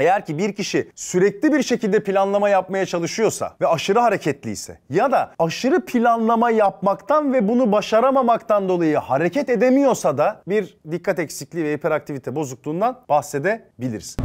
Eğer ki bir kişi sürekli bir şekilde planlama yapmaya çalışıyorsa ve aşırı hareketliyse ya da aşırı planlama yapmaktan ve bunu başaramamaktan dolayı hareket edemiyorsa da bir dikkat eksikliği ve hiperaktivite bozukluğundan bahsedebiliriz.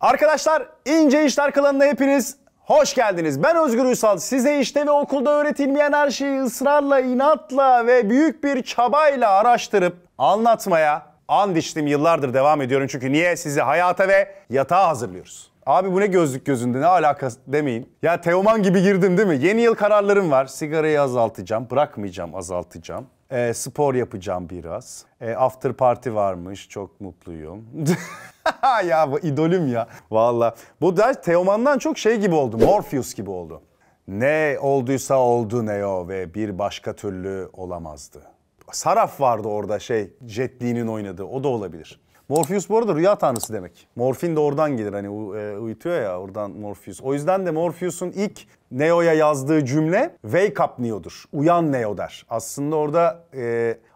Arkadaşlar, İnce İşler kanalına hepiniz hoş geldiniz. Ben Özgür Uysal. Size işte ve okulda öğretilmeyen her şeyi ısrarla, inatla ve büyük bir çabayla araştırıp anlatmaya and içtim, yıllardır devam ediyorum. Çünkü niye? Sizi hayata ve yatağa hazırlıyoruz. Abi bu ne gözlük gözünde, ne alakası demeyin. Ya Teoman gibi girdim değil mi? Yeni yıl kararlarım var. Sigarayı azaltacağım, bırakmayacağım, azaltacağım. Spor yapacağım biraz. After party varmış, çok mutluyum. Ya bu idolüm ya. Valla. Bu ders Teoman'dan çok şey gibi oldu. Morpheus gibi oldu. Ne olduysa oldu Neo ve bir başka türlü olamazdı. Saraf vardı orada, şey, Jetli'nin oynadığı, o da olabilir. Morpheus bu arada rüya tanrısı demek. Morfin de oradan gelir, hani uyutuyor ya, oradan Morpheus. O yüzden de Morpheus'un ilk Neo'ya yazdığı cümle "Wake up Neo'dur, uyan Neo" der. Aslında orada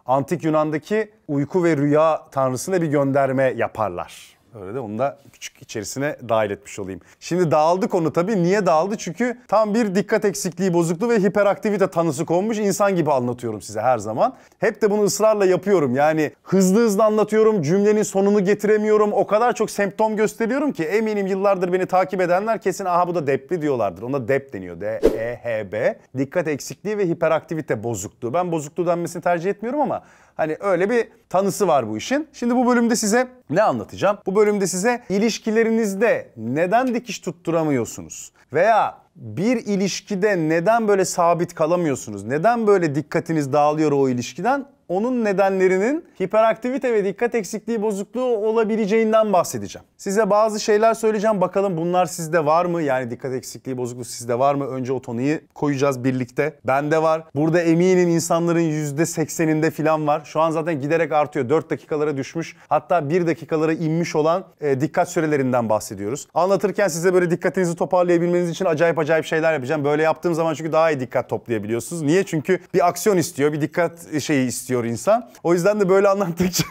Antik Yunan'daki uyku ve rüya tanrısına bir gönderme yaparlar. Öyle de onu da küçük içerisine dahil etmiş olayım. Şimdi dağıldı konu tabii. Niye dağıldı? Çünkü tam bir dikkat eksikliği bozukluğu ve hiperaktivite tanısı konmuş insan gibi anlatıyorum size her zaman. Hep de bunu ısrarla yapıyorum. Yani hızlı anlatıyorum. Cümlenin sonunu getiremiyorum. O kadar çok semptom gösteriyorum ki eminim yıllardır beni takip edenler kesin aha bu da depli diyorlardır. Ona dep deniyor. DEHB. Dikkat eksikliği ve hiperaktivite bozukluğu. Ben bozukluğu denmesini tercih etmiyorum ama hani öyle bir tanısı var bu işin. Şimdi bu bölümde size ne anlatacağım? Bu bölümde size ilişkilerinizde neden dikiş tutturamıyorsunuz? Veya bir ilişkide neden böyle sabit kalamıyorsunuz? Neden böyle dikkatiniz dağılıyor o ilişkiden? Onun nedenlerinin hiperaktivite ve dikkat eksikliği bozukluğu olabileceğinden bahsedeceğim. Size bazı şeyler söyleyeceğim. Bakalım bunlar sizde var mı? Yani dikkat eksikliği bozukluğu sizde var mı? Önce o tonuyu koyacağız birlikte. Bende var. Burada eminim insanların %80'inde falan var. Şu an zaten giderek artıyor. 4 dakikalara düşmüş. Hatta 1 dakikalara inmiş olan dikkat sürelerinden bahsediyoruz. Anlatırken size böyle dikkatinizi toparlayabilmeniz için acayip şeyler yapacağım. Böyle yaptığım zaman çünkü daha iyi dikkat toplayabiliyorsunuz. Niye? Çünkü bir aksiyon istiyor, bir dikkat şeyi istiyor insan. O yüzden de böyle anlattıkça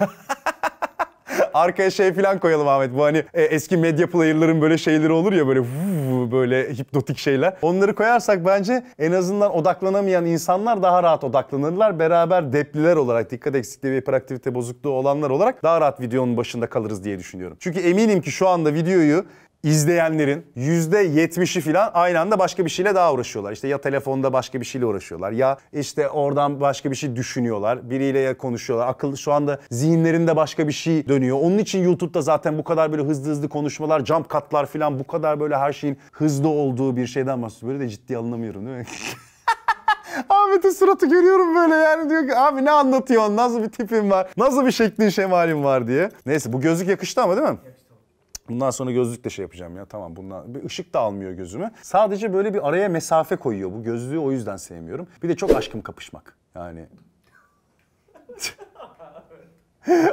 arkaya şey falan koyalım Ahmet. Bu hani eski medya player'ların böyle şeyleri olur ya, böyle böyle hipnotik şeyler. Onları koyarsak bence en azından odaklanamayan insanlar daha rahat odaklanırlar. Beraber depliler olarak, dikkat eksikliği ve hiperaktivite bozukluğu olanlar olarak daha rahat videonun başında kalırız diye düşünüyorum. Çünkü eminim ki şu anda videoyu İzleyenlerin %70'i falan aynı anda başka bir şeyle daha uğraşıyorlar. İşte ya telefonda başka bir şeyle uğraşıyorlar ya işte oradan başka bir şey düşünüyorlar. Biriyle ya konuşuyorlar. Akıl şu anda zihinlerinde başka bir şey dönüyor. Onun için YouTube'da zaten bu kadar böyle hızlı konuşmalar, jump cut'lar falan, bu kadar böyle her şeyin hızlı olduğu bir şeyden bahsediyorum. Böyle de ciddiye alınamıyorum değil mi? Ahmet'in suratı görüyorum böyle, yani diyor ki abi ne anlatıyorsun? Nasıl bir tipin var? Nasıl bir şeklin şemalin var diye. Neyse, bu gözlük yakıştı ama değil mi? Bundan sonra gözlükle şey yapacağım ya, tamam, bundan bir ışık da almıyor gözüme. Sadece böyle bir araya mesafe koyuyor bu gözlüğü, o yüzden sevmiyorum. Bir de çok aşkım kapışmak yani.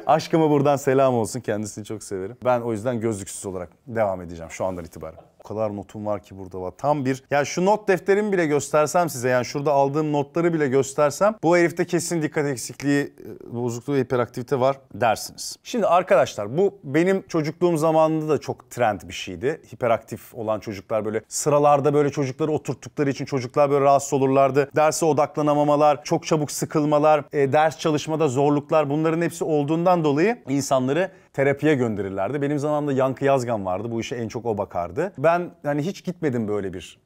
Aşkıma buradan selam olsun, kendisini çok severim. Ben o yüzden gözlüksüz olarak devam edeceğim şu andan itibaren. O kadar notum var ki burada var. Tam bir, ya şu not defterimi bile göstersem size, yani şurada aldığım notları bile göstersem bu herifte kesin dikkat eksikliği, bozukluğu ve hiperaktivite var dersiniz. Şimdi arkadaşlar, bu benim çocukluğum zamanında da çok trend bir şeydi. Hiperaktif olan çocuklar böyle sıralarda böyle çocukları oturttukları için çocuklar böyle rahatsız olurlardı. Derse odaklanamamalar, çok çabuk sıkılmalar, ders çalışmada zorluklar, bunların hepsi olduğundan dolayı insanları terapiye gönderirlerdi. Benim zamanımda Yankı Yazgan vardı. Bu işe en çok o bakardı. Ben hani hiç gitmedim böyle bir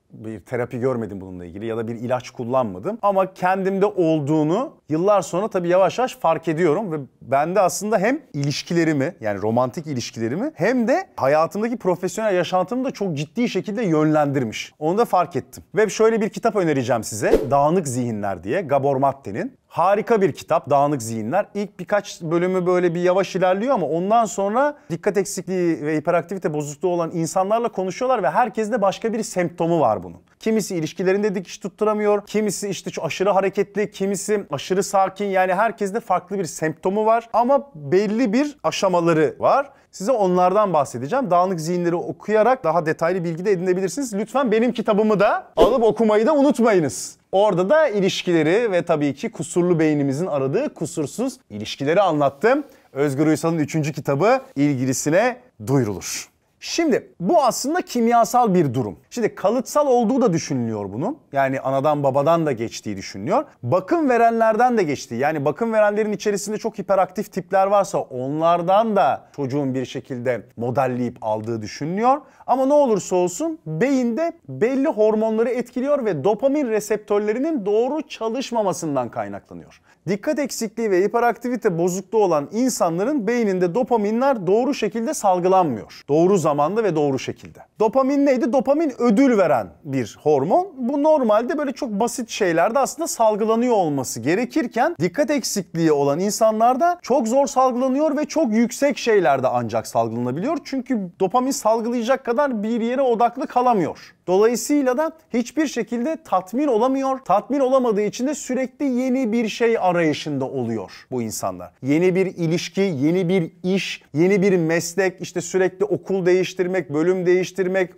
terapi görmedim bununla ilgili ya da bir ilaç kullanmadım. Ama kendimde olduğunu yıllar sonra tabii yavaş fark ediyorum ve ben de aslında hem ilişkilerimi, yani romantik ilişkilerimi, hem de hayatımdaki profesyonel yaşantımı da çok ciddi şekilde yönlendirmiş. Onu da fark ettim. Ve şöyle bir kitap önereceğim size. Dağınık Zihinler diye, Gabor Mate'nin. Harika bir kitap Dağınık Zihinler. İlk birkaç bölümü böyle bir yavaş ilerliyor ama ondan sonra dikkat eksikliği ve hiperaktivite bozukluğu olan insanlarla konuşuyorlar ve herkeste başka bir semptomu var bunun. Kimisi ilişkilerinde dikiş tutturamıyor, kimisi işte aşırı hareketli, kimisi aşırı sakin, yani herkeste farklı bir semptomu var ama belli bir aşamaları var. Size onlardan bahsedeceğim. Dağınık Zihinleri okuyarak daha detaylı bilgi de edinebilirsiniz. Lütfen benim kitabımı da alıp okumayı da unutmayınız. Orada da ilişkileri ve tabii ki kusurlu beynimizin aradığı kusursuz ilişkileri anlattım. Özgür Uysal'ın 3. kitabı ilgilisine duyurulur. Şimdi bu aslında kimyasal bir durum. Şimdi kalıtsal olduğu da düşünülüyor bunun. Yani anadan babadan da geçtiği düşünülüyor. Bakım verenlerden de geçtiği. Yani bakım verenlerin içerisinde çok hiperaktif tipler varsa onlardan da çocuğun bir şekilde modelleyip aldığı düşünülüyor. Ama ne olursa olsun beyinde belli hormonları etkiliyor ve dopamin reseptörlerinin doğru çalışmamasından kaynaklanıyor. Dikkat eksikliği ve hiperaktivite bozukluğu olan insanların beyninde dopaminler doğru şekilde salgılanmıyor. Doğru zamanda ve doğru şekilde. Dopamin neydi? Dopamin ödül veren bir hormon. Bu normalde böyle çok basit şeylerde aslında salgılanıyor olması gerekirken dikkat eksikliği olan insanlarda çok zor salgılanıyor ve çok yüksek şeylerde ancak salgılanabiliyor. Çünkü dopamin salgılayacak kadar bir yere odaklı kalamıyor. Dolayısıyla da hiçbir şekilde tatmin olamıyor. Tatmin olamadığı için de sürekli yeni bir şey arayışında oluyor bu insanlar. Yeni bir ilişki, yeni bir iş, yeni bir meslek, işte sürekli okul değiştirmek, bölüm değiştirmek,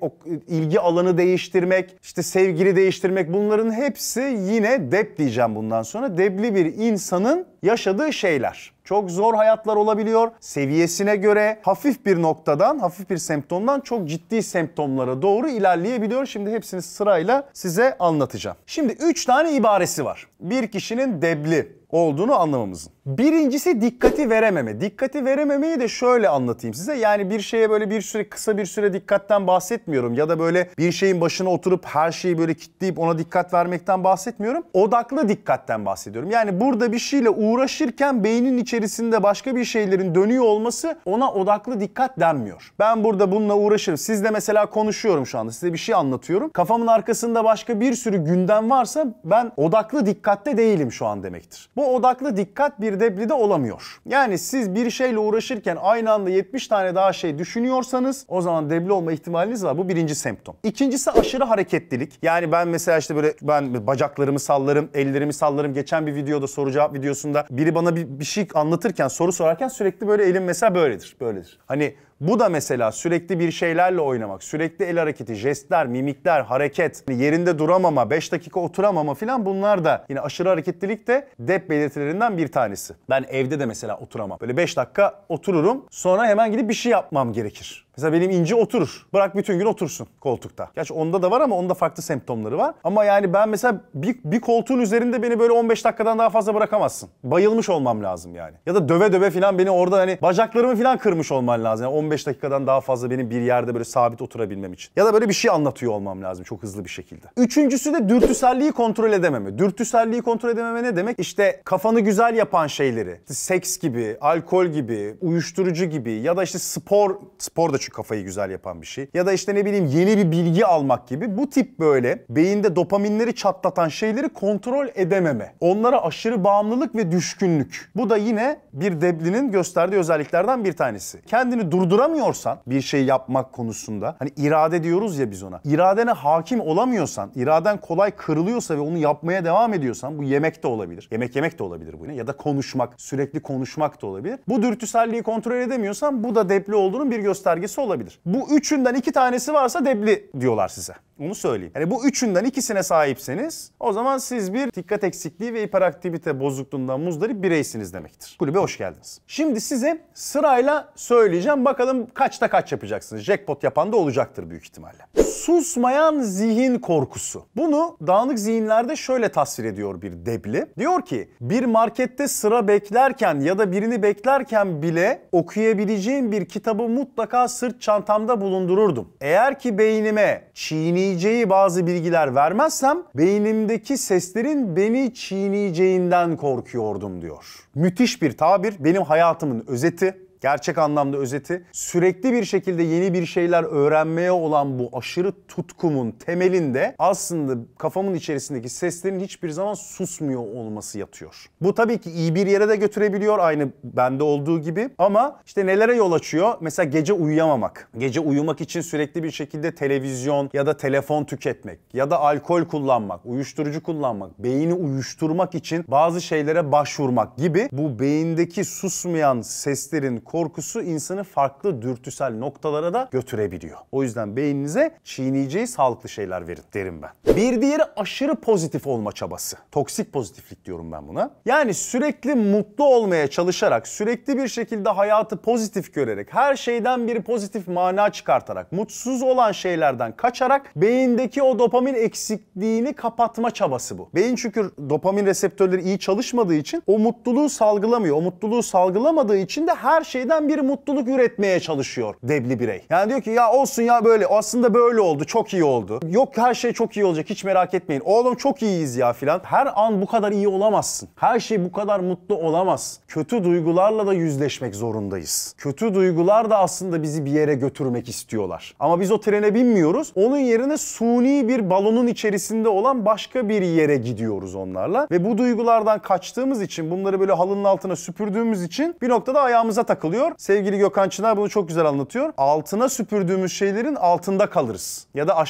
ilgi alanı değiştirmek, işte sevgili değiştirmek, bunların hepsi yine dep diyeceğim bundan sonra. Depli bir insanın yaşadığı şeyler. Çok zor hayatlar olabiliyor. Seviyesine göre hafif bir noktadan, hafif bir semptomdan çok ciddi semptomlara doğru ilerleyebiliyor. Şimdi hepsini sırayla size anlatacağım. Şimdi 3 tane ibaresi var. Bir kişinin debli olduğunu anlamamızın. Birincisi dikkati verememe. Dikkati verememeyi de şöyle anlatayım size. Yani bir şeye böyle kısa bir süre dikkatten bahsetmiyorum. Ya da böyle bir şeyin başına oturup her şeyi böyle kilitleyip ona dikkat vermekten bahsetmiyorum. Odaklı dikkatten bahsediyorum. Yani burada bir şeyle uğraşırken beynin içerisinde başka bir şeylerin dönüyor olması ona odaklı dikkat denmiyor. Ben burada bununla uğraşırım. Sizle mesela konuşuyorum şu anda. Size bir şey anlatıyorum. Kafamın arkasında başka bir sürü gündem varsa ben odaklı dikkatte değilim şu an demektir. Bu odaklı dikkat bir deblide olamıyor. Yani siz bir şeyle uğraşırken aynı anda 70 tane daha şey düşünüyorsanız o zaman debli olma ihtimaliniz var. Bu birinci semptom. İkincisi aşırı hareketlilik. Yani ben mesela işte böyle bacaklarımı sallarım, ellerimi sallarım. Geçen bir videoda soru cevap videosunda biri bana bir şey anlatırken, soru sorarken sürekli böyle elim mesela böyledir. Hani bu da mesela sürekli bir şeylerle oynamak, sürekli el hareketi, jestler, mimikler, hareket, yerinde duramama, 5 dakika oturamama filan, bunlar da yine aşırı hareketlilik de dep belirtilerinden bir tanesi. Ben evde de mesela oturamam. Böyle 5 dakika otururum, sonra hemen gidip bir şey yapmam gerekir. Mesela benim İnci oturur. Bırak bütün gün otursun koltukta. Gerçi onda da var ama onda farklı semptomları var. Ama yani ben mesela bir koltuğun üzerinde beni böyle 15 dakikadan daha fazla bırakamazsın. Bayılmış olmam lazım yani. Ya da döve döve filan beni orada, hani bacaklarımı filan kırmış olman lazım. Yani 15 dakikadan daha fazla benim bir yerde böyle sabit oturabilmem için. Ya da böyle bir şey anlatıyor olmam lazım çok hızlı bir şekilde. Üçüncüsü de dürtüselliği kontrol edememe. Dürtüselliği kontrol edememe ne demek? İşte kafanı güzel yapan şeyleri. İşte seks gibi, alkol gibi, uyuşturucu gibi ya da işte spor da çünkü kafayı güzel yapan bir şey. Ya da işte ne bileyim yeni bir bilgi almak gibi. Bu tip böyle beyinde dopaminleri çatlatan şeyleri kontrol edememe. Onlara aşırı bağımlılık ve düşkünlük. Bu da yine bir deblinin gösterdiği özelliklerden bir tanesi. Kendini durduramıyorsan bir şey yapmak konusunda, hani irade diyoruz ya biz ona. İradene hakim olamıyorsan, iraden kolay kırılıyorsa ve onu yapmaya devam ediyorsan, bu yemek de olabilir. Yemek de olabilir bu yine. Ya da konuşmak, sürekli konuşmak da olabilir. Bu dürtüselliği kontrol edemiyorsan bu da depli olduğunun bir göstergesi olabilir. Bu üçünden 2 tanesi varsa depli diyorlar size. Onu söyleyeyim. Yani bu üçünden 2'sine sahipseniz o zaman siz bir dikkat eksikliği ve hiperaktivite bozukluğundan muzdarip bireysiniz demektir. Kulübe hoş geldiniz. Şimdi size sırayla söyleyeceğim. Bakalım kaçta kaç yapacaksınız. Jackpot yapan da olacaktır büyük ihtimalle. Susmayan zihin korkusu. Bunu Dağınık Zihinler'de şöyle tasvir ediyor bir depli. Diyor ki bir markette sıra beklerken ya da birini beklerken bile okuyabileceğim bir kitabı mutlaka sırt çantamda bulundururdum. Eğer ki beynime çiğneyeceği bazı bilgiler vermezsem beynimdeki seslerin beni çiğneyeceğinden korkuyordum diyor. Müthiş bir tabir. Benim hayatımın özeti. Gerçek anlamda özeti. Sürekli bir şekilde yeni bir şeyler öğrenmeye olan bu aşırı tutkumun temelinde aslında kafamın içerisindeki seslerin hiçbir zaman susmuyor olması yatıyor. Bu tabii ki iyi bir yere de götürebiliyor, aynı bende olduğu gibi, ama işte nelere yol açıyor? Mesela gece uyuyamamak. Gece uyumak için sürekli bir şekilde televizyon ya da telefon tüketmek ya da alkol kullanmak, uyuşturucu kullanmak, beyni uyuşturmak için bazı şeylere başvurmak gibi bu beyindeki susmayan seslerin korkusu insanı farklı dürtüsel noktalara da götürebiliyor. O yüzden beyninize çiğneyeceği sağlıklı şeyler verin derim ben. Bir diğeri aşırı pozitif olma çabası. Toksik pozitiflik diyorum ben buna. Yani sürekli mutlu olmaya çalışarak, sürekli bir şekilde hayatı pozitif görerek, her şeyden bir pozitif mana çıkartarak, mutsuz olan şeylerden kaçarak beyindeki o dopamin eksikliğini kapatma çabası bu. Beyin çünkü dopamin reseptörleri iyi çalışmadığı için o mutluluğu salgılamıyor. O mutluluğu salgılamadığı için de her şeyden bir mutluluk üretmeye çalışıyor debli birey. Yani diyor ki ya olsun ya böyle, aslında böyle oldu, çok iyi oldu. Yok her şey çok iyi olacak, hiç merak etmeyin. Oğlum çok iyiyiz ya filan. Her an bu kadar iyi olamazsın. Her şey bu kadar mutlu olamaz. Kötü duygularla da yüzleşmek zorundayız. Kötü duygular da aslında bizi bir yere götürmek istiyorlar. Ama biz o trene binmiyoruz. Onun yerine suni bir balonun içerisinde olan başka bir yere gidiyoruz onlarla. Ve bu duygulardan kaçtığımız için, bunları böyle halının altına süpürdüğümüz için bir noktada ayağımıza takılıyor. Sevgili Gökhan Çınar bunu çok güzel anlatıyor. Altına süpürdüğümüz şeylerin altında kalırız. Ya da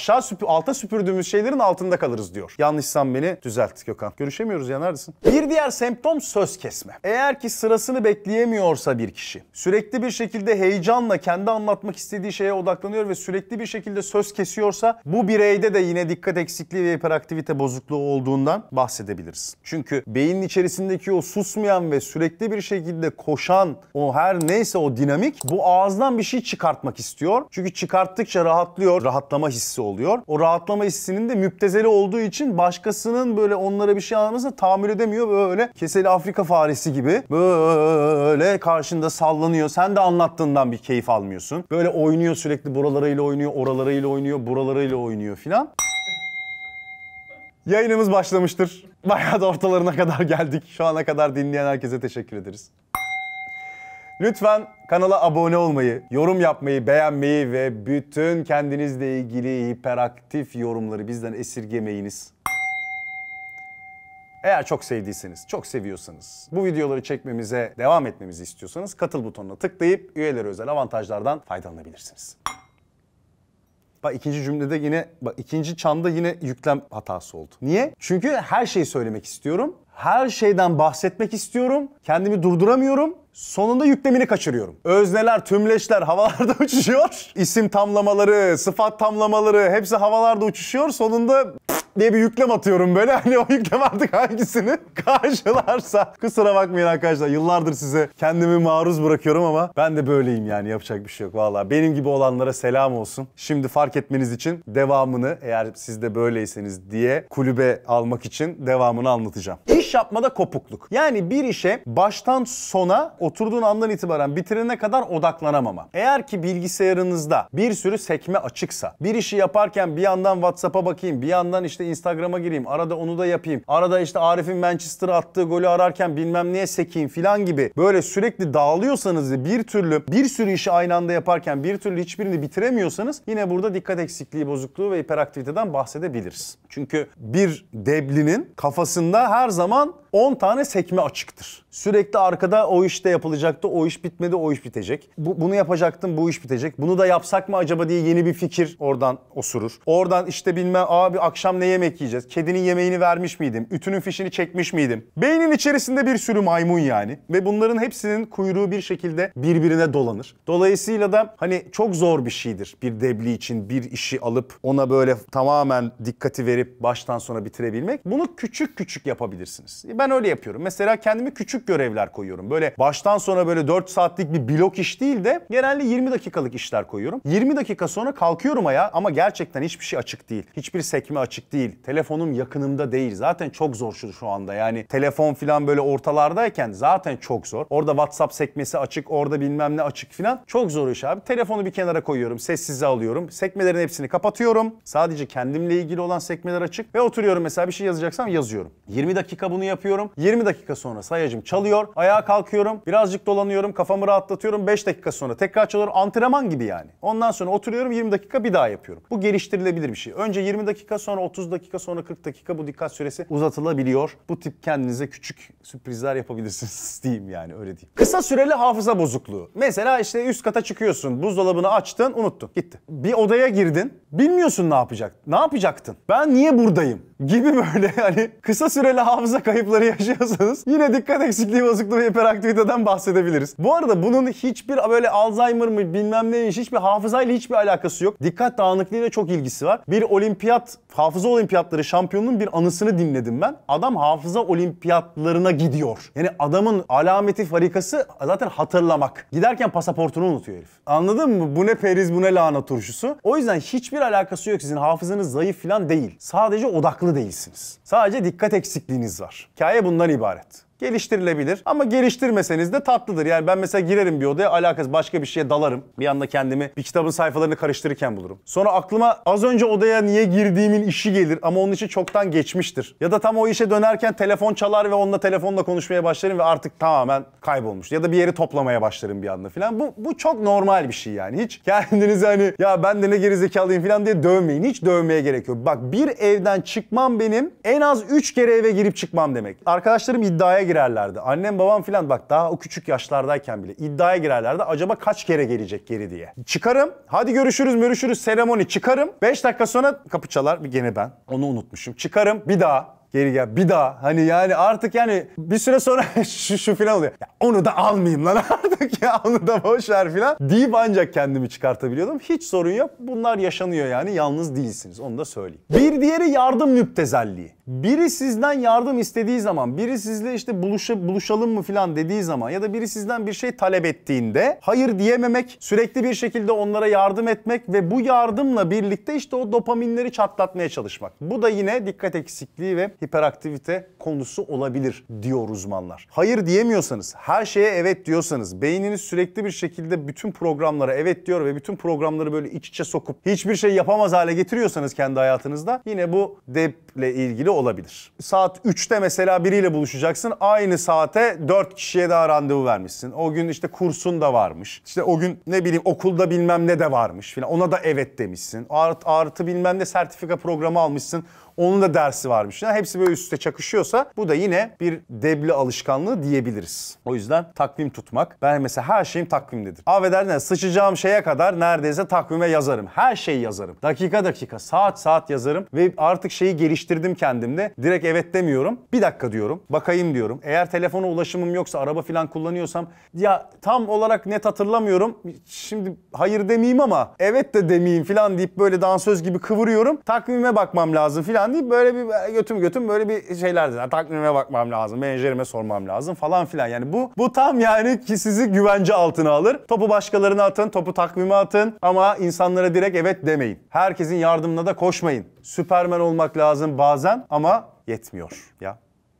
alta süpürdüğümüz şeylerin altında kalırız diyor. Yanlışsam beni düzelt Gökhan. Görüşemiyoruz ya, neredesin? Bir diğer semptom söz kesme. Eğer ki sırasını bekleyemiyorsa bir kişi, sürekli bir şekilde heyecanla kendi anlatmak istediği şeye odaklanıyor ve sürekli bir şekilde söz kesiyorsa, bu bireyde de yine dikkat eksikliği ve hiperaktivite bozukluğu olduğundan bahsedebiliriz. Çünkü beynin içerisindeki o susmayan ve sürekli bir şekilde koşan o her neyse o dinamik, bu ağızdan bir şey çıkartmak istiyor. Çünkü çıkarttıkça rahatlıyor, rahatlama hissi oluyor. O rahatlama hissinin de müptezeli olduğu için başkasının böyle onlara bir şey anlatmasına tahammül edemiyor. Böyle keseli Afrika faresi gibi böyle karşında sallanıyor. Sen de anlattığından bir keyif almıyorsun. Böyle oynuyor, sürekli buralarıyla oynuyor, oralarıyla oynuyor, buralarıyla oynuyor filan. Yayınımız başlamıştır. Bayağı da ortalarına kadar geldik. Şu ana kadar dinleyen herkese teşekkür ederiz. Lütfen kanala abone olmayı, yorum yapmayı, beğenmeyi ve bütün kendinizle ilgili hiperaktif yorumları bizden esirgemeyiniz. Eğer çok sevdiyseniz, çok seviyorsanız, bu videoları çekmemize devam etmemizi istiyorsanız katıl butonuna tıklayıp üyelere özel avantajlardan faydalanabilirsiniz. Bak ikinci cümlede yine, bak ikinci çanda yine yüklem hatası oldu. Niye? Çünkü her şeyi söylemek istiyorum. Her şeyden bahsetmek istiyorum. Kendimi durduramıyorum. Sonunda yüklemini kaçırıyorum. Özneler, tümleşler havalarda uçuşuyor. İsim tamlamaları, sıfat tamlamaları hepsi havalarda uçuşuyor. Sonunda diye bir yüklem atıyorum böyle. Hani o yüklem artık hangisini karşılarsa. Kusura bakmayın arkadaşlar. Yıllardır size kendimi maruz bırakıyorum ama ben de böyleyim yani. Yapacak bir şey yok vallahi. Benim gibi olanlara selam olsun. Şimdi fark etmeniz için devamını, eğer siz de böyleyseniz diye kulübe almak için devamını anlatacağım. İş yapmada kopukluk. Yani bir işe baştan sona, oturduğun andan itibaren bitirene kadar odaklanamama. Eğer ki bilgisayarınızda bir sürü sekme açıksa, bir işi yaparken bir yandan WhatsApp'a bakayım, bir yandan işte Instagram'a gireyim, arada onu da yapayım, arada işte Arif'in Manchester'a attığı golü ararken bilmem neye sekeyim filan gibi böyle sürekli dağılıyorsanız, bir sürü işi aynı anda yaparken bir türlü hiçbirini bitiremiyorsanız, yine burada dikkat eksikliği bozukluğu ve hiperaktiviteden bahsedebiliriz. Çünkü bir deblinin kafasında her zaman 10 tane sekme açıktır. Sürekli arkada o iş de yapılacaktı, o iş bitmedi, o iş bitecek. Bunu yapacaktım, bu iş bitecek. Bunu da yapsak mı acaba diye yeni bir fikir oradan osurur. Oradan işte bilmem abi akşam ne yemek yiyeceğiz? Kedinin yemeğini vermiş miydim? Ütünün fişini çekmiş miydim? Beynin içerisinde bir sürü maymun yani. Ve bunların hepsinin kuyruğu bir şekilde birbirine dolanır. Dolayısıyla da hani çok zor bir şeydir bir debli için bir işi alıp ona böyle tamamen dikkati verip baştan sona bitirebilmek. Bunu küçük küçük yapabilirsiniz. Ben öyle yapıyorum. Mesela kendimi küçük görevler koyuyorum. Böyle baştan sona böyle 4 saatlik bir blok iş değil de genelde 20 dakikalık işler koyuyorum. 20 dakika sonra kalkıyorum ayağa ama gerçekten hiçbir şey açık değil. Hiçbir sekme açık değil. Telefonum yakınımda değil. Zaten çok zor şu anda yani. Telefon falan böyle ortalardayken zaten çok zor. Orada WhatsApp sekmesi açık, orada bilmem ne açık falan. Çok zor iş abi. Telefonu bir kenara koyuyorum. Sessize alıyorum. Sekmelerin hepsini kapatıyorum. Sadece kendimle ilgili olan sekmeler açık. Ve oturuyorum mesela bir şey yazacaksam yazıyorum. 20 dakika bunu yapıyorum. 20 dakika sonra sayacım çalıyor. Ayağa kalkıyorum. Birazcık dolanıyorum. Kafamı rahatlatıyorum. 5 dakika sonra tekrar çalıyorum. Antrenman gibi yani. Ondan sonra oturuyorum 20 dakika bir daha yapıyorum. Bu geliştirilebilir bir şey. Önce 20 dakika sonra 30 30 dakika sonra 40 dakika bu dikkat süresi uzatılabiliyor. Bu tip kendinize küçük sürprizler yapabilirsiniz diyeyim yani, öyle diyeyim. Kısa süreli hafıza bozukluğu. Mesela işte üst kata çıkıyorsun, buzdolabını açtın, unuttun, gitti. Bir odaya girdin, bilmiyorsun ne yapacaktın. Ben niye buradayım? Gibi böyle hani kısa süreli hafıza kayıpları yaşıyorsanız yine dikkat eksikliği bozukluğu ve hiperaktiviteden bahsedebiliriz. Bu arada bunun hiçbir böyle Alzheimer mı bilmem ne hiçbir hafızayla hiçbir alakası yok. Dikkat dağınıklığıyla çok ilgisi var. Bir olimpiyat, hafıza olimpiyatları şampiyonunun bir anısını dinledim ben. Adam hafıza olimpiyatlarına gidiyor. Yani adamın alameti farikası zaten hatırlamak. Giderken pasaportunu unutuyor herif. Anladın mı? Bu ne periz, bu ne lahana turşusu. O yüzden hiçbir alakası yok, sizin hafızanız zayıf falan değil. Sadece odaklı değilsiniz. Sadece dikkat eksikliğiniz var. Hikaye bundan ibaret. Geliştirilebilir ama geliştirmeseniz de tatlıdır. Yani ben mesela girerim bir odaya, alakasız başka bir şeye dalarım. Bir anda kendimi bir kitabın sayfalarını karıştırırken bulurum. Sonra aklıma az önce odaya niye girdiğimin işi gelir ama onun işi çoktan geçmiştir. Ya da tam o işe dönerken telefon çalar ve onunla telefonla konuşmaya başlarım ve artık tamamen kaybolmuş. Ya da bir yeri toplamaya başlarım bir anda filan. Bu çok normal bir şey yani. Hiç kendinizi hani ya ben de ne gerizekalıyım filan diye dövmeyin. Hiç dövmeye gerek yok. Bak, bir evden çıkmam benim en az 3 kere eve girip çıkmam demek. Arkadaşlarım iddiaya girerlerdi. Annem babam filan bak daha o küçük yaşlardayken bile iddiaya girerlerdi. Acaba kaç kere gelecek geri diye. Çıkarım. Hadi görüşürüz seremoni çıkarım. 5 dakika sonra kapı çalar. Bir gene ben. Onu unutmuşum. Çıkarım. Bir daha. Geri gel. Bir daha. Hani yani artık yani bir süre sonra şu filan oluyor. Ya onu da almayayım lan artık ya. Onu da boşver filan. Deyip ancak kendimi çıkartabiliyordum. Hiç sorun yok. Bunlar yaşanıyor yani. Yalnız değilsiniz. Onu da söyleyeyim. Bir diğeri yardım müptezelliği. Biri sizden yardım istediği zaman, biri sizle işte buluşalım mı filan dediği zaman ya da biri sizden bir şey talep ettiğinde hayır diyememek, sürekli bir şekilde onlara yardım etmek ve bu yardımla birlikte işte o dopaminleri çatlatmaya çalışmak. Bu da yine dikkat eksikliği ve hiperaktivite konusu olabilir diyor uzmanlar. Hayır diyemiyorsanız, her şeye evet diyorsanız, beyniniz sürekli bir şekilde bütün programlara evet diyor ve bütün programları böyle iç içe sokup hiçbir şey yapamaz hale getiriyorsanız kendi hayatınızda yine bu DEHB'le ilgili olabilir. Saat 3'te mesela biriyle buluşacaksın. Aynı saate 4 kişiye daha randevu vermişsin. O gün işte kursun da varmış. İşte o gün ne bileyim okulda bilmem ne de varmış filan. Ona da evet demişsin. Artı bilmem ne sertifika programı almışsın. Onun da dersi varmış. Yani hepsi böyle üst üste çakışıyorsa bu da yine bir DEHB'li alışkanlığı diyebiliriz. O yüzden takvim tutmak. Ben mesela her şeyim takvimdedir. Affedersin, sıçacağım şeye kadar neredeyse takvime yazarım. Her şeyi yazarım. Dakika dakika, saat saat yazarım ve artık şeyi geliştirdim kendimde. Direkt evet demiyorum. Bir dakika diyorum. Bakayım diyorum. Eğer telefona ulaşımım yoksa, araba falan kullanıyorsam ya tam olarak net hatırlamıyorum. Şimdi hayır demeyeyim ama evet de demeyeyim falan deyip böyle dansöz gibi kıvırıyorum. Takvime bakmam lazım falan deyip böyle bir götüm böyle bir şeylerdir. Yani takvime bakmam lazım, menajerime sormam lazım falan filan. Yani bu tam yani ki sizi güvence altına alır. Topu başkalarına atın, topu takvime atın ama insanlara direkt evet demeyin. Herkesin yardımına da koşmayın. Süpermen olmak lazım bazen ama yetmiyor ya.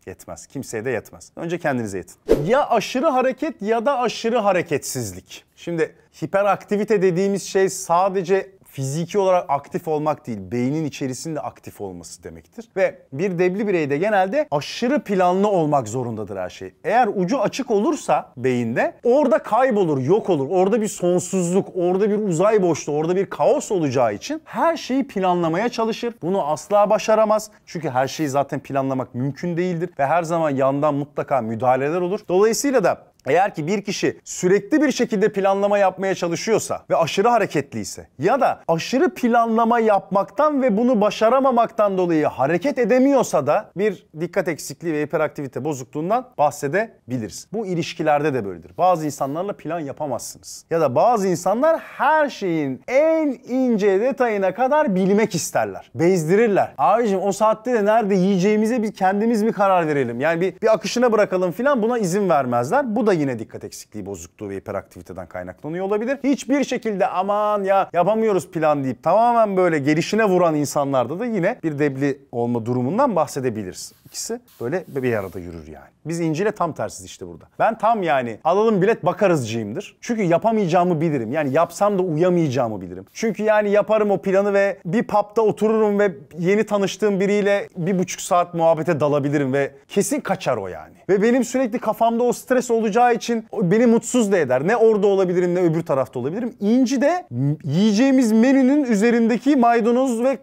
Yetmez. Kimseye de yetmez. Önce kendinize yetin. Ya aşırı hareket ya da aşırı hareketsizlik. Şimdi hiperaktivite dediğimiz şey sadece fiziki olarak aktif olmak değil, beynin içerisinde aktif olması demektir. Ve bir DEHB'li bireyde genelde aşırı planlı olmak zorundadır her şey. Eğer ucu açık olursa beyinde orada kaybolur, yok olur. Orada bir sonsuzluk, orada bir uzay boşluğu, orada bir kaos olacağı için her şeyi planlamaya çalışır. Bunu asla başaramaz. Çünkü her şeyi zaten planlamak mümkün değildir. Ve her zaman yandan mutlaka müdahaleler olur. Dolayısıyla da eğer ki bir kişi sürekli bir şekilde planlama yapmaya çalışıyorsa ve aşırı hareketliyse ya da aşırı planlama yapmaktan ve bunu başaramamaktan dolayı hareket edemiyorsa da bir dikkat eksikliği ve hiperaktivite bozukluğundan bahsedebiliriz. Bu ilişkilerde de böyledir. Bazı insanlarla plan yapamazsınız. Ya da bazı insanlar her şeyin en ince detayına kadar bilmek isterler. Bezdirirler. Abicim o saatte de nerede yiyeceğimize bir kendimiz mi karar verelim? Yani bir akışına bırakalım filan, buna izin vermezler. Bu da yine dikkat eksikliği bozukluğu ve hiperaktiviteden kaynaklanıyor olabilir. Hiçbir şekilde aman ya yapamıyoruz plan deyip tamamen böyle gelişine vuran insanlarda da yine bir DEHB'li olma durumundan bahsedebiliriz. ikisi böyle bir arada yürür yani. Biz İnci'yle tam tersiz işte burada. Ben tam yani alalım bilet bakarızcıyımdır. Çünkü yapamayacağımı bilirim. Yani yapsam da uyamayacağımı bilirim. Çünkü yani yaparım o planı ve bir pub'da otururum ve yeni tanıştığım biriyle 1,5 saat muhabbete dalabilirim ve kesin kaçar o yani. Ve benim sürekli kafamda o stres olacağı için beni mutsuz da eder. Ne orada olabilirim ne öbür tarafta olabilirim. İnci de yiyeceğimiz menünün üzerindeki maydanoz ve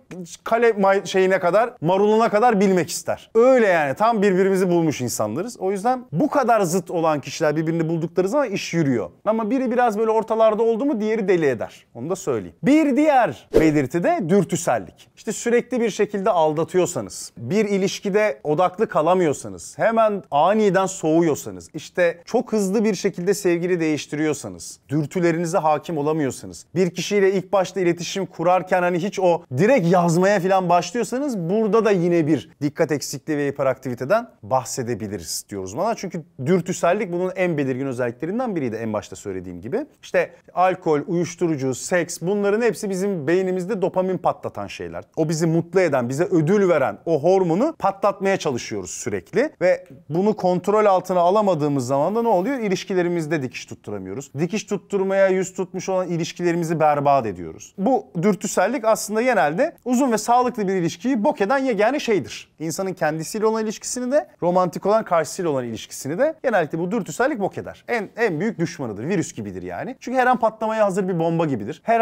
kale şeyine kadar, maruluna kadar bilmek ister. Öyle yani tam birbirimizi bulmuş insanlarız. O yüzden bu kadar zıt olan kişiler birbirini buldukları zaman iş yürüyor. Ama biri biraz böyle ortalarda oldu mu diğeri deli eder. Onu da söyleyeyim. Bir diğer belirti de dürtüsellik. İşte sürekli bir şekilde aldatıyorsanız, bir ilişkide odaklı kalamıyorsanız, hemen aniden soğuyorsanız, işte çok hızlı bir şekilde sevgili değiştiriyorsanız, dürtülerinize hakim olamıyorsanız, bir kişiyle ilk başta iletişim kurarken hani hiç o direkt yazmaya falan başlıyorsanız burada da yine bir dikkat eksikliği ve hiperaktiviteden bahsedebiliriz diyoruz bana. Çünkü dürtüsellik bunun en belirgin özelliklerinden biriydi en başta söylediğim gibi. İşte alkol, uyuşturucu, seks bunların hepsi bizim beynimizde dopamin patlatan şeyler. O bizi mutlu eden, bize ödül veren o hormonu patlatmaya çalışıyoruz sürekli ve bunu kontrol altına alamadığımız zaman da ne oluyor? İlişkilerimizde dikiş tutturamıyoruz. Dikiş tutturmaya yüz tutmuş olan ilişkilerimizi berbat ediyoruz. Bu dürtüsellik aslında genelde uzun ve sağlıklı bir ilişkiyi bok eden yegane şeydir. İnsanın kendisiyle olan ilişkisini de, romantik olan karşısıyla olan ilişkisini de genellikle bu dürtüsellik bok eder. En büyük düşmanıdır. Virüs gibidir yani. Çünkü her an patlamaya hazır bir bomba gibidir. Her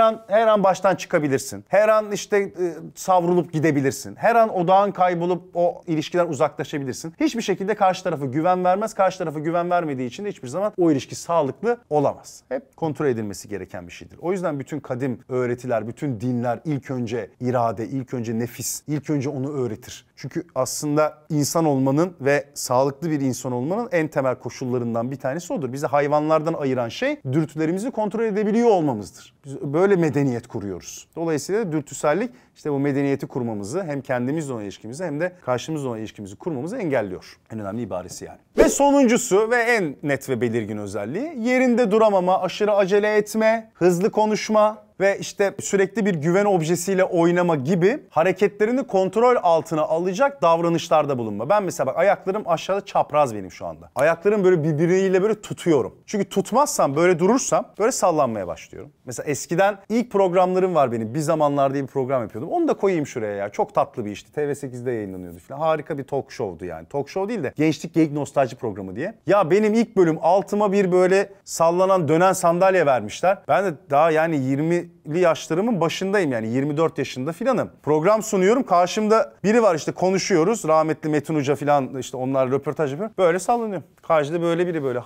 an baştan çıkabilirsin. Her an işte savrulup gidebilirsin. Her an odağın kaybolup o ilişkiden uzaklaşabilirsin. Hiçbir şekilde karşı tarafa güven vermez. Karşı tarafa güven vermediği için de hiçbir zaman o ilişki sağlıklı olamaz. Hep kontrol edilmesi gereken bir şeydir. O yüzden bütün kadim öğretiler, bütün dinler ilk önce irade, ilk önce nefis, ilk önce onu öğretir. Çünkü aslında insan olmanın ve sağlıklı bir insan olmanın en temel koşullarından bir tanesi odur. Bizi hayvanlardan ayıran şey dürtülerimizi kontrol edebiliyor olmamızdır. Biz böyle medeniyet kuruyoruz. Dolayısıyla dürtüsellik işte bu medeniyeti kurmamızı hem kendimizle olan ilişkimizi hem de karşımızla olan ilişkimizi kurmamızı engelliyor. En önemli ibaresi yani. Ve sonuncusu ve en net ve belirgin özelliği yerinde duramama, aşırı acele etme, hızlı konuşma ve işte sürekli bir güven objesiyle oynama gibi hareketlerini kontrol altına alacak davranışlarda bulunma. Ben mesela bak ayaklarım aşağıda çapraz benim şu anda. Ayaklarım böyle birbiriyle böyle tutuyorum. Çünkü tutmazsam böyle durursam böyle sallanmaya başlıyorum. Mesela eskiden ilk programlarım var benim. Bir zamanlar diye bir program yapıyordum. Onu da koyayım şuraya ya. Çok tatlı bir işti. TV8'de yayınlanıyordu falan. Harika bir talk show'du yani. Talk show değil de gençlik geyik nostalji programı diye. Ya benim ilk bölüm altıma bir böyle sallanan dönen sandalye vermişler. Ben de daha yani 20'li yaşlarımın başındayım yani 24 yaşında filanım. Program sunuyorum. Karşımda biri var işte konuşuyoruz. Rahmetli Metin Uca filan işte onlar röportaj yapıyor. Böyle sallanıyorum. Karşıda böyle biri böyle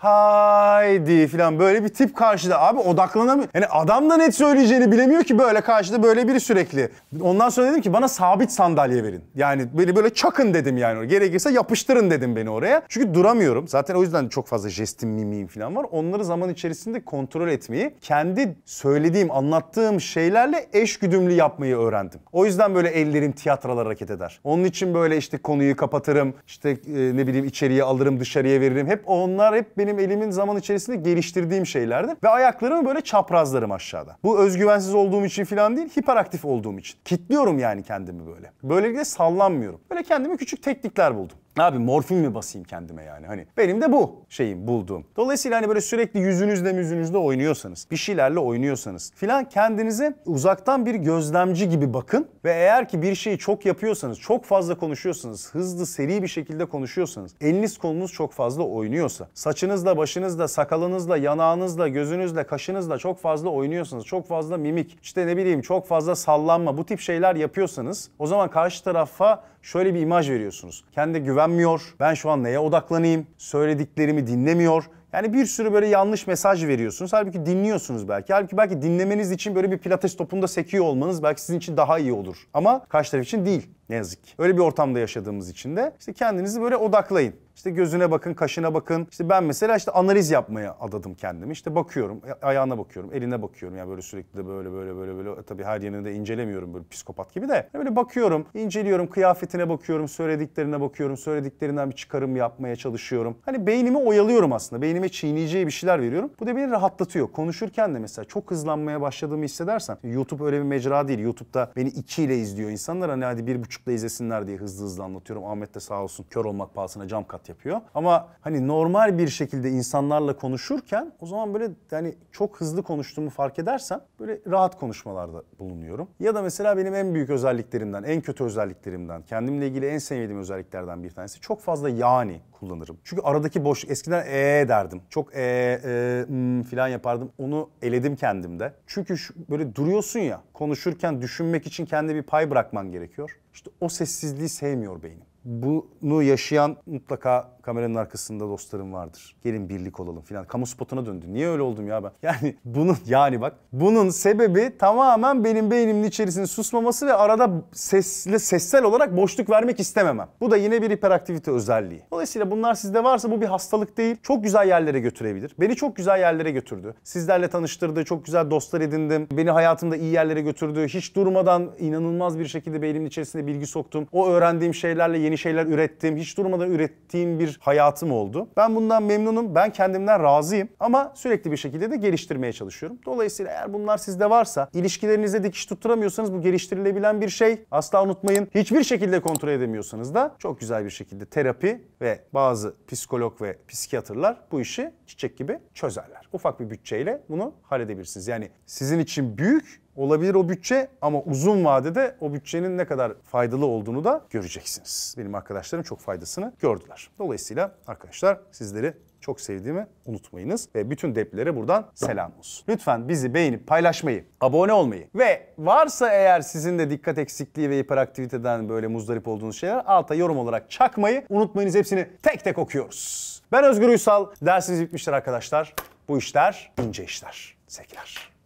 haydi filan böyle bir tip karşıda abi odaklanamıyor. Yani adam da net söyleyeceğini bilemiyor ki böyle karşıda böyle biri sürekli. Ondan sonra dedim ki bana sabit sandalye verin. Yani beni böyle çakın dedim yani. Gerekirse yapıştırın dedim beni oraya. Çünkü duramıyorum. Zaten o yüzden çok fazla jestim, mimim filan var. Onları zaman içerisinde kontrol etmeyi, kendi söylediğim, anlattığım şeylerle eşgüdümlü yapmayı öğrendim. O yüzden böyle ellerim tiyatralar hareket eder. Onun için böyle işte konuyu kapatırım, işte ne bileyim içeriye alırım, dışarıya veririm. Hep onlar hep benim elimin zaman içerisinde geliştirdiğim şeylerdir. Ve ayaklarımı böyle çaprazlarım aşağıda. Bu özgüvensiz olduğum için falan değil, hiperaktif olduğum için. Kitliyorum yani kendimi böyle. Böylelikle sallanmıyorum. Böyle kendime küçük teknikler buldum. Abi morfin mi basayım kendime yani hani benim de bu şeyim bulduğum. Dolayısıyla hani böyle sürekli yüzünüzle oynuyorsanız, bir şeylerle oynuyorsanız filan kendinize uzaktan bir gözlemci gibi bakın ve eğer ki bir şeyi çok yapıyorsanız, çok fazla konuşuyorsanız, hızlı seri bir şekilde konuşuyorsanız, eliniz kolunuz çok fazla oynuyorsa, saçınızla, başınızla, sakalınızla, yanağınızla, gözünüzle, kaşınızla çok fazla oynuyorsanız, çok fazla mimik, işte ne bileyim çok fazla sallanma bu tip şeyler yapıyorsanız o zaman karşı tarafa şöyle bir imaj veriyorsunuz. Kendi güvenmiyor, ben şu an neye odaklanayım, söylediklerimi dinlemiyor. Yani bir sürü böyle yanlış mesaj veriyorsunuz. Halbuki dinliyorsunuz belki. Halbuki belki dinlemeniz için böyle bir pilates topunda sekiyor olmanız belki sizin için daha iyi olur. Ama karşı taraf için değil ne yazık ki. Öyle bir ortamda yaşadığımız için de işte kendinizi böyle odaklayın. İşte gözüne bakın, kaşına bakın. İşte ben mesela işte analiz yapmaya adadım kendimi. İşte bakıyorum, ayağına bakıyorum, eline bakıyorum. Yani böyle sürekli de böyle tabii her yerini de incelemiyorum böyle psikopat gibi de. Böyle bakıyorum, inceliyorum, kıyafetine bakıyorum, söylediklerine bakıyorum. Söylediklerinden bir çıkarım yapmaya çalışıyorum. Hani beynimi oyalıyorum aslında. Beynime çiğneyeceği bir şeyler veriyorum. Bu da beni rahatlatıyor. Konuşurken de mesela çok hızlanmaya başladığımı hissedersem. YouTube öyle bir mecra değil. YouTube'da beni 2 ile izliyor insanlar. Hani hadi 1,5 7.30'da izlesinler diye hızlı hızlı anlatıyorum. Ahmet de sağ olsun kör olmak pahasına cam kat yapıyor. Ama hani normal bir şekilde insanlarla konuşurken o zaman böyle yani çok hızlı konuştuğumu fark edersen böyle rahat konuşmalarda bulunuyorum. Ya da mesela benim en büyük özelliklerimden, en kötü özelliklerimden, kendimle ilgili en sevmediğim özelliklerden bir tanesi çok fazla yani kullanırım. Çünkü aradaki boşluk, eskiden derdim. Çok filan yapardım. Onu eledim kendimde. Çünkü böyle duruyorsun ya, konuşurken düşünmek için kendine bir pay bırakman gerekiyor. İşte o sessizliği sevmiyor beynim. Bunu yaşayan mutlaka kameranın arkasında dostlarım vardır. Gelin birlik olalım filan. Kamu spotuna döndü. Niye öyle oldum ya ben? Yani bunun sebebi tamamen benim beynimin içerisinde susmaması ve arada sessel olarak boşluk vermek istememem. Bu da yine bir hiperaktivite özelliği. Dolayısıyla bunlar sizde varsa bu bir hastalık değil. Çok güzel yerlere götürebilir. Beni çok güzel yerlere götürdü. Sizlerle tanıştırdı. Çok güzel dostlar edindim. Beni hayatımda iyi yerlere götürdü. Hiç durmadan inanılmaz bir şekilde beynimin içerisinde bilgi soktum. O öğrendiğim şeylerle yeni şeyler ürettim. Hiç durmadan ürettiğim bir hayatım oldu. Ben bundan memnunum. Ben kendimden razıyım. Ama sürekli bir şekilde de geliştirmeye çalışıyorum. Dolayısıyla eğer bunlar sizde varsa, ilişkilerinize dikiş tutturamıyorsanız bu geliştirilebilen bir şey. Asla unutmayın. Hiçbir şekilde kontrol edemiyorsanız da çok güzel bir şekilde terapi ve bazı psikolog ve psikiyatrlar bu işi çiçek gibi çözerler. Ufak bir bütçeyle bunu halledebilirsiniz. Yani sizin için büyük olabilir o bütçe ama uzun vadede o bütçenin ne kadar faydalı olduğunu da göreceksiniz. Benim arkadaşlarım çok faydasını gördüler. Dolayısıyla arkadaşlar sizleri çok sevdiğimi unutmayınız ve bütün deplere buradan selam olsun. Lütfen bizi beğenip paylaşmayı, abone olmayı ve varsa eğer sizin de dikkat eksikliği ve hiperaktiviteden böyle muzdarip olduğunuz şeyler alta yorum olarak çakmayı unutmayınız. Hepsini tek tek okuyoruz. Ben Özgür Uysal. Dersiniz bitmiştir arkadaşlar. Bu işler ince işler. Sevgiler.